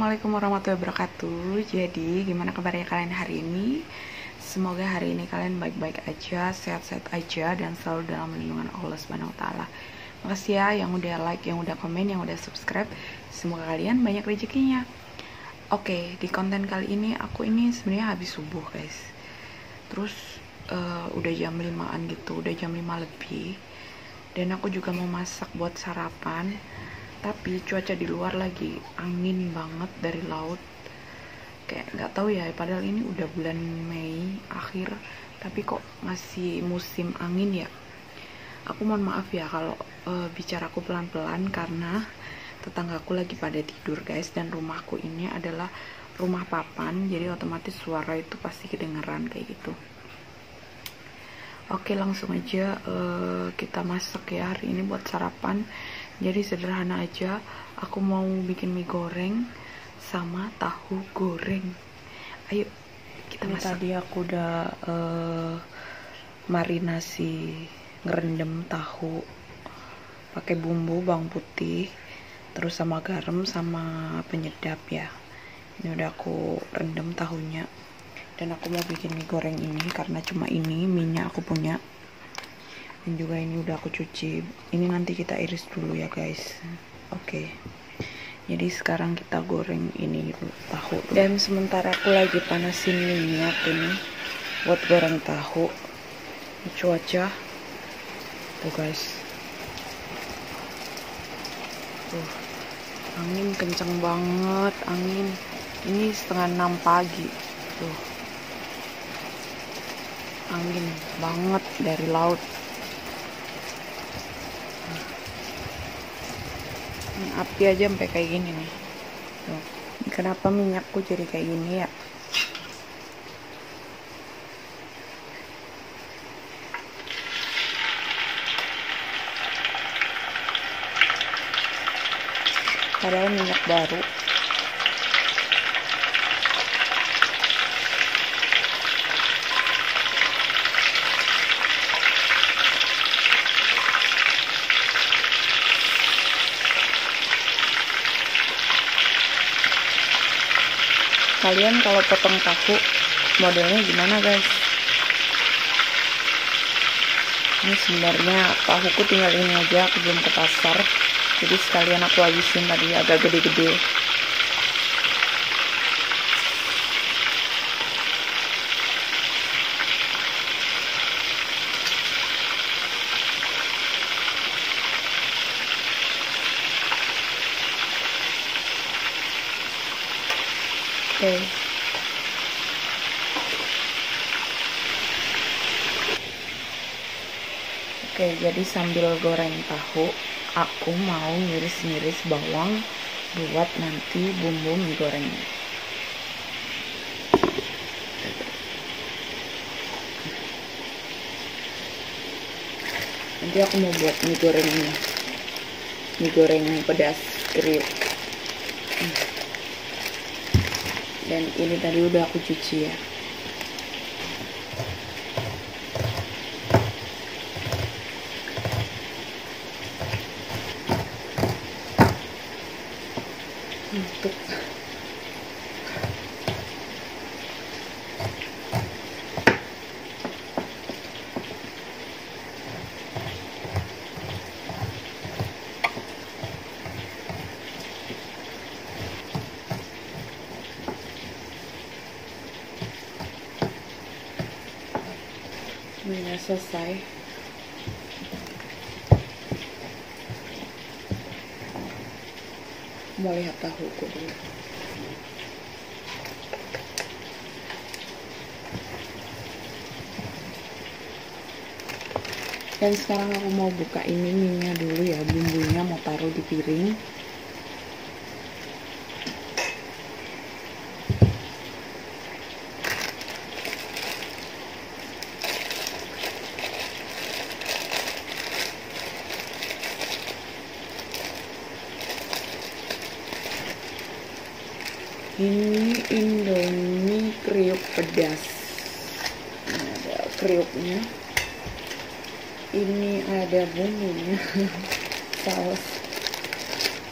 Assalamualaikum warahmatullahi wabarakatuh. Jadi gimana kabarnya kalian hari ini? Semoga hari ini kalian baik-baik aja, sehat-sehat aja, dan selalu dalam lindungan Allah Subhanahu wa Ta'ala. Makasih ya yang udah like, yang udah komen, yang udah subscribe. Semoga kalian banyak rezekinya. Oke, di konten kali ini aku ini sebenarnya habis subuh guys. Terus udah jam 5-an gitu, udah jam 5 lebih. Dan aku juga mau masak buat sarapan. Tapi cuaca di luar lagi angin banget dari laut, kayak nggak tahu ya, padahal ini udah bulan Mei akhir tapi kok masih musim angin ya. Aku mohon maaf ya kalau bicaraku pelan-pelan karena tetanggaku lagi pada tidur guys, dan rumahku ini adalah rumah papan, jadi otomatis suara itu pasti kedengeran kayak gitu. Oke, langsung aja kita masak ya hari ini buat sarapan. Jadi sederhana aja, aku mau bikin mie goreng sama tahu goreng. Ayo kita masak. Tadi aku udah marinasi ngerendam tahu pakai bumbu bawang putih, terus sama garam sama penyedap ya. Ini udah aku rendam tahunya. Dan aku mau bikin mie goreng ini karena cuma ini minyak aku punya, dan juga ini udah aku cuci. Ini nanti kita iris dulu ya guys. Oke, jadi sekarang kita goreng ini dulu, tahu. Dan sementara aku lagi panasin minyak ini buat goreng tahu, cuaca tuh guys, tuh angin kenceng banget. Angin ini 5:30 pagi tuh, angin banget dari laut. Api aja sampai kayak gini nih. Tuh. Kenapa minyakku jadi kayak gini ya? Padahal minyak baru. Kalian kalau potong tahu modelnya gimana guys? Ini sebenarnya tahuku tinggal ini aja, aku belum ke pasar, jadi sekalian aku habisin tadi agak gede-gede. Oke. Oke, jadi sambil goreng tahu, aku mau ngiris-ngiris bawang buat nanti bumbu mie gorengnya. Nanti aku mau buat mie goreng pedas kriuk. Dan ini tadi udah aku cuci ya. Untuk minyak selesai. Mau lihat tahuku dulu. Dan sekarang aku mau buka ini minyak dulu ya, bumbunya mau taruh di piring. Ini Indomie kriuk pedas. Ini ada kriuknya. Ini ada bumbunya, saus.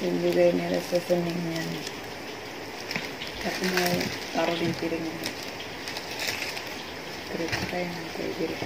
Dan juga ini ada seasoningnya. Aku mau taruh di piring nanti. Kira-kira yang nanti jadi.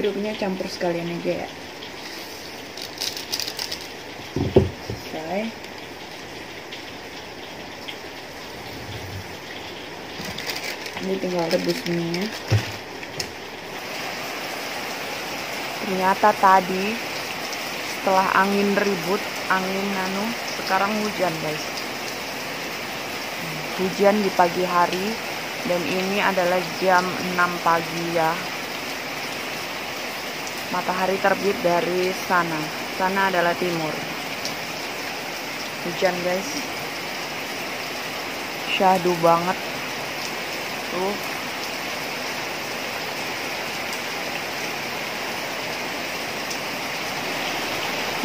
Jeruknya campur sekalian aja ya. Selesai. Ini tinggal rebus minyak. Ternyata tadi setelah angin ribut, angin nano, sekarang hujan guys. Hujan di pagi hari dan ini adalah jam 6 pagi ya. Matahari terbit dari sana. Sana adalah timur. Hujan guys. Syahdu banget. Tuh.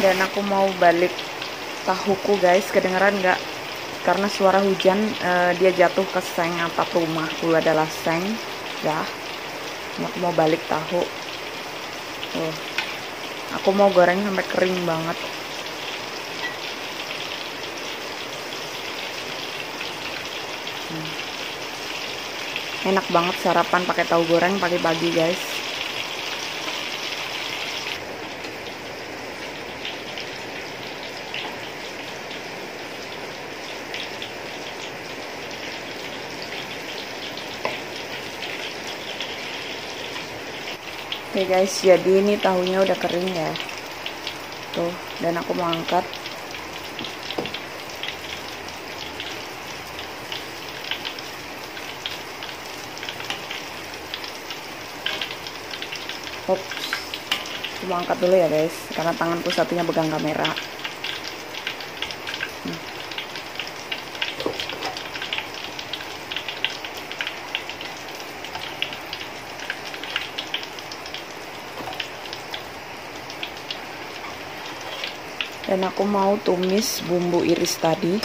Dan aku mau balik tahuku guys. Kedengeran nggak? Karena suara hujan dia jatuh ke seng atap rumah. Dulu adalah seng. Ya. Aku mau balik tahu. Tuh. Aku mau goreng sampai kering banget. Enak banget sarapan pakai tahu goreng pagi-pagi guys. Oke guys, jadi ini tahunya udah kering ya. Tuh, dan aku mau angkat. Ops. Aku mau angkat dulu ya guys, karena tanganku satunya pegang kamera. Dan aku mau tumis bumbu iris tadi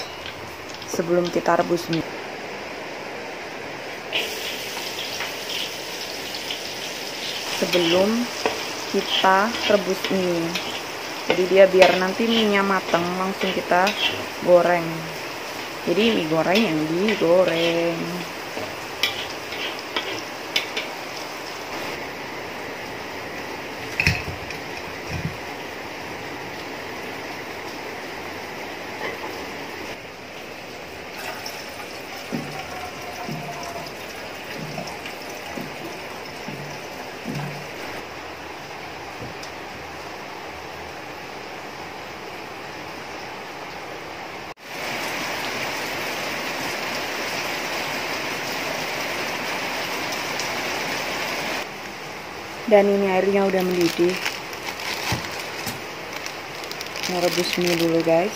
sebelum kita rebus mie. Sebelum kita rebus mie. Jadi dia biar nanti mie-nya matang langsung kita goreng. Jadi mie goreng yang digoreng. Dan ini airnya udah mendidih. Mau rebus mie dulu guys.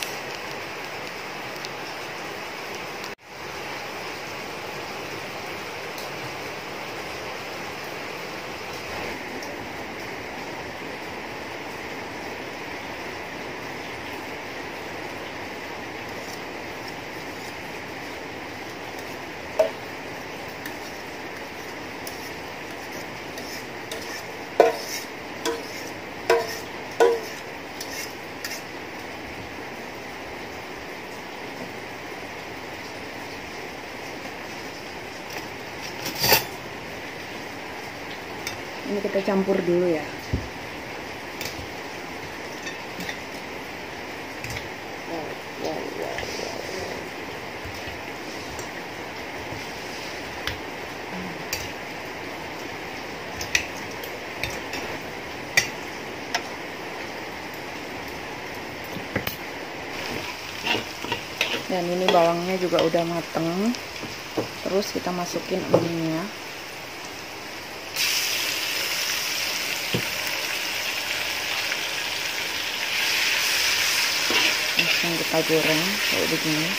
Ini kita campur dulu ya. Dan ini bawangnya juga udah mateng. Terus kita masukin minyak. Kita goreng kayak begini,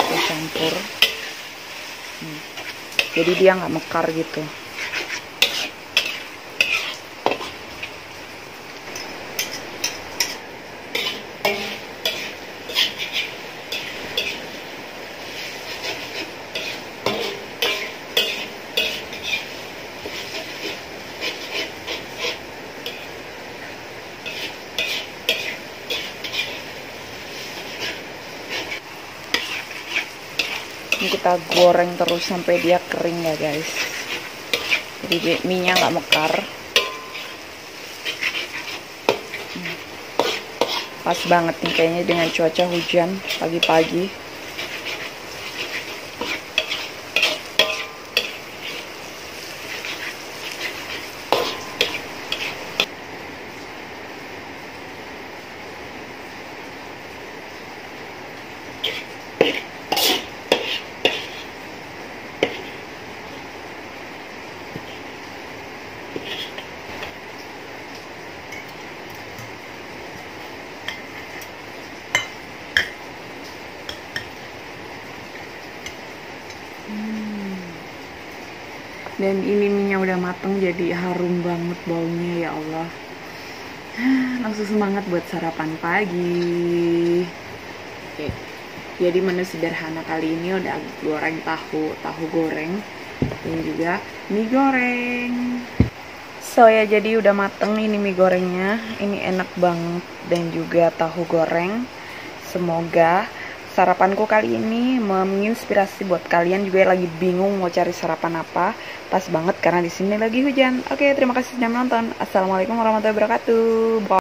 kita campur. Jadi dia nggak mekar gitu. Ini kita goreng terus sampai dia kering ya guys. Jadi mie-nya nggak mekar. Pas banget nih kayaknya dengan cuaca hujan pagi-pagi. Dan ini minyak udah mateng, jadi harum banget baunya, ya Allah. Langsung semangat buat sarapan pagi. Oke. Jadi menu sederhana kali ini udah goreng tahu goreng, dan juga mie goreng. So ya, jadi udah mateng ini mie gorengnya. Ini enak banget, dan juga tahu goreng. Semoga sarapanku kali ini menginspirasi buat kalian juga yang lagi bingung mau cari sarapan apa. Pas banget karena di sini lagi hujan. Oke, terima kasih sudah menonton. Assalamualaikum warahmatullahi wabarakatuh. Bye.